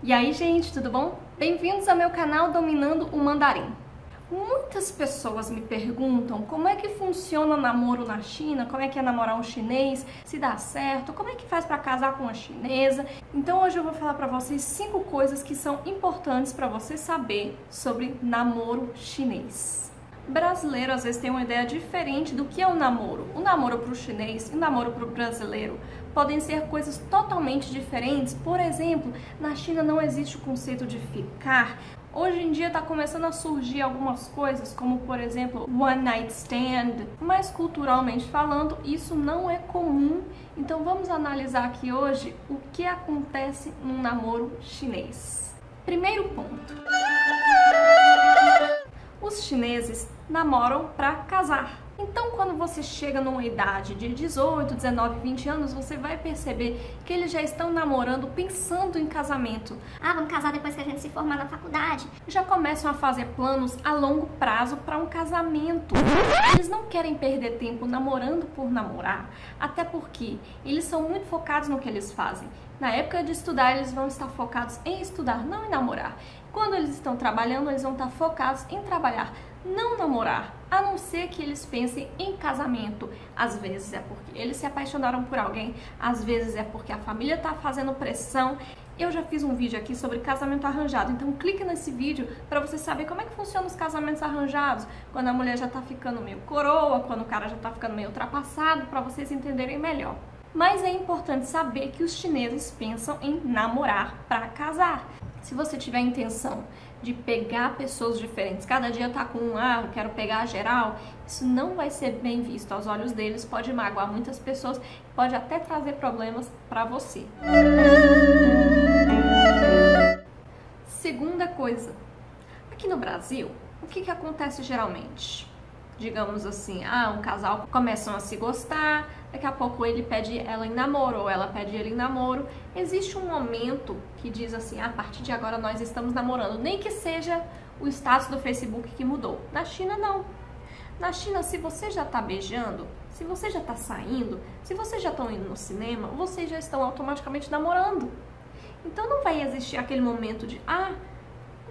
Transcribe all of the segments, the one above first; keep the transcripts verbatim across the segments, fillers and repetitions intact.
E aí, gente, tudo bom? Bem-vindos ao meu canal Dominando o Mandarim. Muitas pessoas me perguntam como é que funciona o namoro na China, como é que é namorar um chinês, se dá certo, como é que faz para casar com uma chinesa. Então hoje eu vou falar para vocês cinco coisas que são importantes para você saber sobre namoro chinês. Brasileiro às vezes tem uma ideia diferente do que é o namoro. O namoro para o chinês e o namoro para o brasileiro podem ser coisas totalmente diferentes. Por exemplo, na China não existe o conceito de ficar. Hoje em dia está começando a surgir algumas coisas, como por exemplo, one night stand. Mas culturalmente falando, isso não é comum. Então vamos analisar aqui hoje o que acontece num namoro chinês. Primeiro ponto. Os chineses namoram para casar. Então, quando você chega numa idade de dezoito, dezenove, vinte anos, você vai perceber que eles já estão namorando pensando em casamento. Ah, vamos casar depois que a gente se formar na faculdade. Já começam a fazer planos a longo prazo para um casamento. Eles não querem perder tempo namorando por namorar, até porque eles são muito focados no que eles fazem. Na época de estudar, eles vão estar focados em estudar, não em namorar. Quando eles estão trabalhando, eles vão estar focados em trabalhar, não namorar, a não ser que eles pensem em casamento. Às vezes é porque eles se apaixonaram por alguém, às vezes é porque a família está fazendo pressão. Eu já fiz um vídeo aqui sobre casamento arranjado, então clica nesse vídeo para você saber como é que funciona os casamentos arranjados, quando a mulher já está ficando meio coroa, quando o cara já está ficando meio ultrapassado, para vocês entenderem melhor. Mas é importante saber que os chineses pensam em namorar para casar. Se você tiver a intenção de pegar pessoas diferentes, cada dia tá com um, ah, eu quero pegar geral, isso não vai ser bem visto aos olhos deles, pode magoar muitas pessoas, pode até trazer problemas para você. Segunda coisa, aqui no Brasil, o que que acontece geralmente? Digamos assim, ah, um casal começam a se gostar, daqui a pouco ele pede ela em namoro ou ela pede ele em namoro. Existe um momento que diz assim, ah, a partir de agora nós estamos namorando, nem que seja o status do Facebook que mudou. Na China não. Na China, se você já tá beijando, se você já tá saindo, se vocês já estão indo no cinema, vocês já estão automaticamente namorando. Então não vai existir aquele momento de, ah,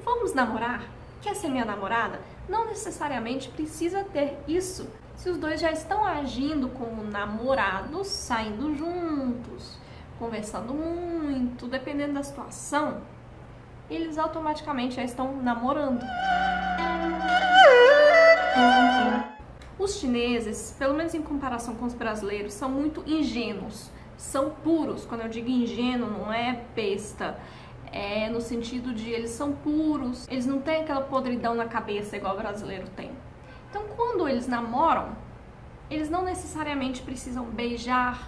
vamos namorar? Quer ser minha namorada? Não necessariamente precisa ter isso. Se os dois já estão agindo como namorados, saindo juntos, conversando muito, dependendo da situação, eles automaticamente já estão namorando. Os chineses, pelo menos em comparação com os brasileiros, são muito ingênuos, são puros. Quando eu digo ingênuo, não é besta. É no sentido de eles são puros, eles não têm aquela podridão na cabeça igual o brasileiro tem. Então quando eles namoram, eles não necessariamente precisam beijar,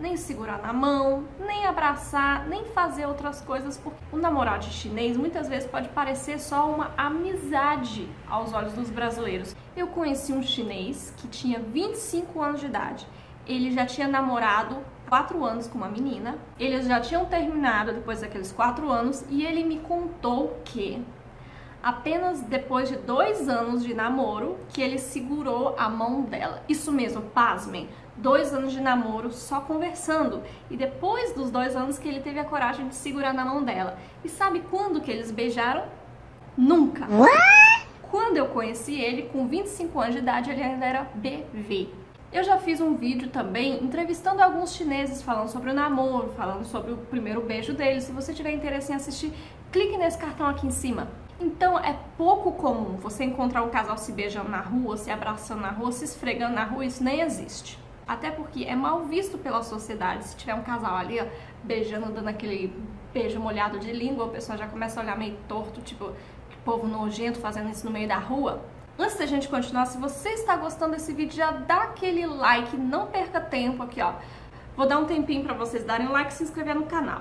nem segurar na mão, nem abraçar, nem fazer outras coisas, porque o namorado chinês muitas vezes pode parecer só uma amizade aos olhos dos brasileiros. Eu conheci um chinês que tinha vinte e cinco anos de idade, ele já tinha namorado quatro anos com uma menina, eles já tinham terminado depois daqueles quatro anos e ele me contou que apenas depois de dois anos de namoro que ele segurou a mão dela. Isso mesmo, pasmem, dois anos de namoro só conversando e depois dos dois anos que ele teve a coragem de segurar na mão dela. E sabe quando que eles beijaram? Nunca! Quando eu conheci ele, com vinte e cinco anos de idade, ele ainda era bebê. Eu já fiz um vídeo também entrevistando alguns chineses, falando sobre o namoro, falando sobre o primeiro beijo deles. Se você tiver interesse em assistir, clique nesse cartão aqui em cima. Então é pouco comum você encontrar um casal se beijando na rua, se abraçando na rua, se esfregando na rua, isso nem existe. Até porque é mal visto pela sociedade. Se tiver um casal ali, ó, beijando, dando aquele beijo molhado de língua, o pessoal já começa a olhar meio torto, tipo, que povo nojento fazendo isso no meio da rua. Antes da gente continuar, se você está gostando desse vídeo, já dá aquele like, não perca tempo aqui, ó. Vou dar um tempinho para vocês darem um like e se inscrever no canal.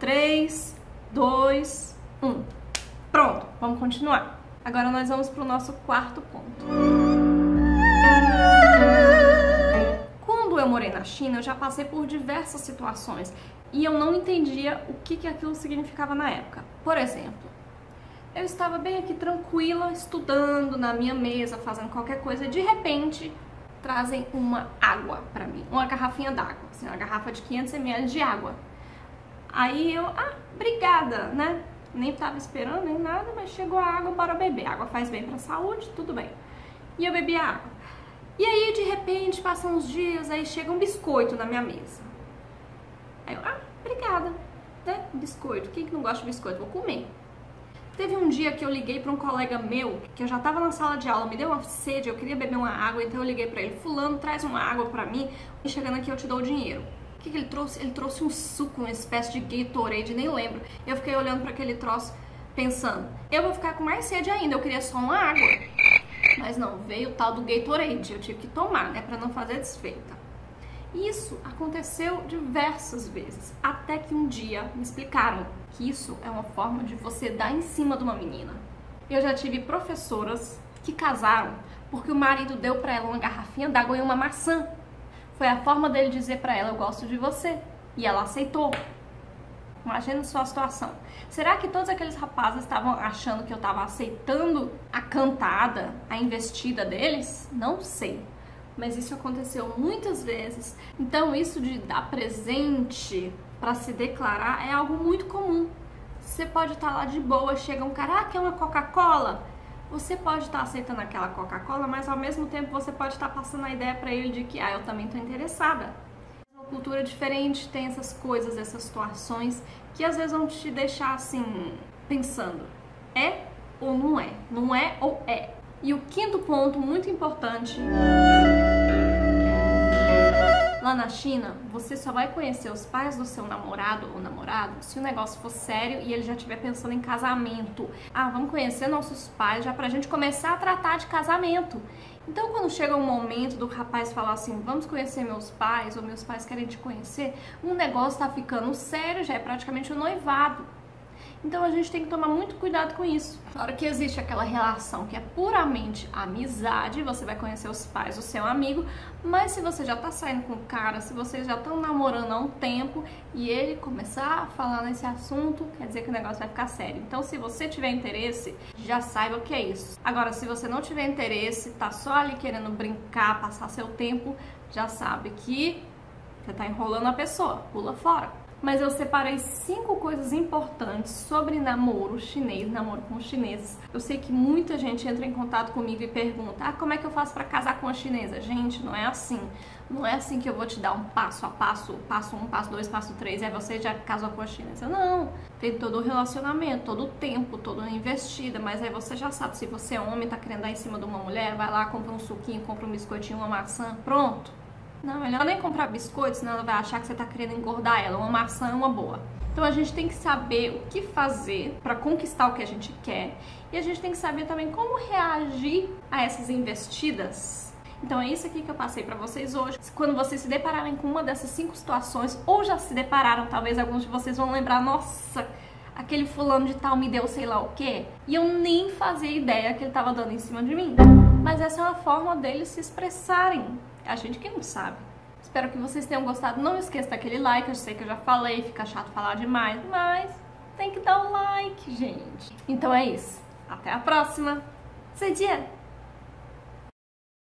três, dois, um. Pronto, vamos continuar. Agora nós vamos para o nosso quarto ponto. Quando eu morei na China, eu já passei por diversas situações e eu não entendia o que, que aquilo significava na época. Por exemplo, eu estava bem aqui tranquila, estudando na minha mesa, fazendo qualquer coisa, e de repente trazem uma água para mim, uma garrafinha d'água, assim, uma garrafa de quinhentos mililitros de água. Aí eu, ah, obrigada, né? Nem tava esperando nem nada, mas chegou a água, bora beber. A água faz bem pra saúde, tudo bem. E eu bebi a água. E aí, de repente, passam uns dias, aí chega um biscoito na minha mesa. Aí eu, ah, obrigada, né? Biscoito, quem que não gosta de biscoito? Vou comer. Teve um dia que eu liguei pra um colega meu, que eu já tava na sala de aula, me deu uma sede, eu queria beber uma água, então eu liguei pra ele, fulano, traz uma água pra mim, e chegando aqui eu te dou o dinheiro. O que que ele trouxe? Ele trouxe um suco, uma espécie de Gatorade, nem lembro. Eu fiquei olhando pra aquele troço, pensando, eu vou ficar com mais sede ainda, eu queria só uma água. Mas não, veio o tal do Gatorade, eu tive que tomar, né, pra não fazer desfeita. Isso aconteceu diversas vezes, até que um dia me explicaram que isso é uma forma de você dar em cima de uma menina. Eu já tive professoras que casaram porque o marido deu pra ela uma garrafinha d'água e uma maçã. Foi a forma dele dizer pra ela, eu gosto de você, e ela aceitou. Imagina só a situação. Será que todos aqueles rapazes estavam achando que eu estava aceitando a cantada, a investida deles? Não sei. Mas isso aconteceu muitas vezes. Então isso de dar presente para se declarar é algo muito comum. Você pode estar lá de boa, chega um cara, ah, quer uma Coca-Cola? Você pode estar aceitando aquela Coca-Cola, mas ao mesmo tempo você pode estar passando a ideia para ele de que, ah, eu também estou interessada. Cultura diferente tem essas coisas, essas situações que às vezes vão te deixar assim, pensando, é ou não é? Não é ou é? E o quinto ponto, muito importante, lá na China, você só vai conhecer os pais do seu namorado ou namorada se o negócio for sério e ele já estiver pensando em casamento. Ah, vamos conhecer nossos pais já pra gente começar a tratar de casamento. Então, quando chega um momento do rapaz falar assim, vamos conhecer meus pais, ou meus pais querem te conhecer, um negócio tá ficando sério, já é praticamente um noivado. Então, a gente tem que tomar muito cuidado com isso. Na hora que existe aquela relação que é puramente amizade, você vai conhecer os pais do seu amigo, mas se você já tá saindo com o cara, se vocês já estão namorando há um tempo, e ele começar a falar nesse assunto, quer dizer que o negócio vai ficar sério. Então, se você tiver interesse, já saiba o que é isso. Agora, se você não tiver interesse, tá só ali querendo brincar, passar seu tempo, já sabe que você tá enrolando a pessoa, pula fora. Mas eu separei cinco coisas importantes sobre namoro chinês, namoro com os chineses. Eu sei que muita gente entra em contato comigo e pergunta, ah, como é que eu faço pra casar com a chinesa? Gente, não é assim. Não é assim que eu vou te dar um passo a passo, passo um, passo dois, passo três, aí você já casou com a chinesa. Não, tem todo o relacionamento, todo o tempo, toda a investida, mas aí você já sabe, se você é homem, tá querendo dar em cima de uma mulher, vai lá, compra um suquinho, compra um biscoitinho, uma maçã, pronto. Não, melhor nem comprar biscoito, senão ela vai achar que você tá querendo engordar ela. Uma maçã é uma boa. Então a gente tem que saber o que fazer pra conquistar o que a gente quer. E a gente tem que saber também como reagir a essas investidas. Então é isso aqui que eu passei pra vocês hoje. Quando vocês se depararem com uma dessas cinco situações, ou já se depararam, talvez alguns de vocês vão lembrar, nossa, aquele fulano de tal me deu sei lá o quê, e eu nem fazia ideia que ele tava dando em cima de mim. Mas essa é uma forma deles se expressarem. A gente que não sabe. Espero que vocês tenham gostado. Não esqueça daquele like. Eu sei que eu já falei, fica chato falar demais, mas tem que dar um like, gente. Então é isso. Até a próxima. Zé dia!